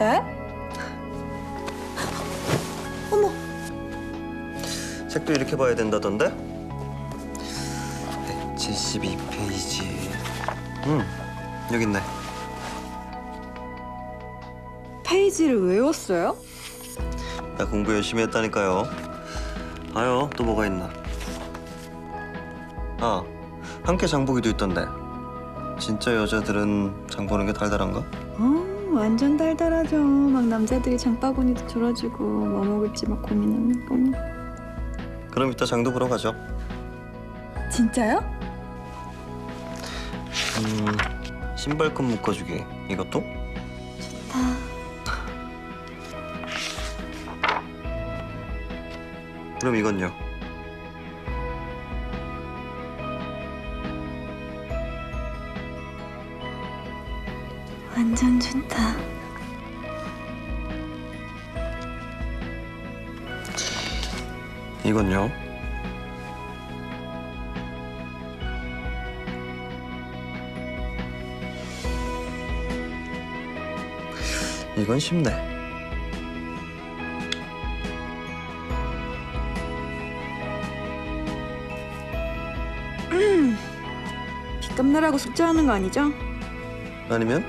에? 어머. 책도 이렇게 봐야 된다던데? 172페이지. 여기 있네. 페이지를 외웠어요? 나 공부 열심히 했다니까요. 아유, 또 뭐가 있나? 아, 함께 장보기도 있던데. 진짜 여자들은 장 보는 게 달달한가? 완전 달달하죠. 막 남자들이 장바구니도 졸아주고 뭐 먹을지 막 고민하는 거. 그럼 이따 장도 보러 가죠. 진짜요? 신발끈 묶어주기. 이것도? 좋다. 그럼 이건요? 완전 좋다. 이건요? 이건 쉽네. 빚값 내라고 숙제하는 거 아니죠? 아니면?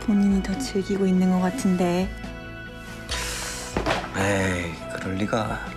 본인이 더 즐기고 있는 것 같은데. 에이, 그럴 리가.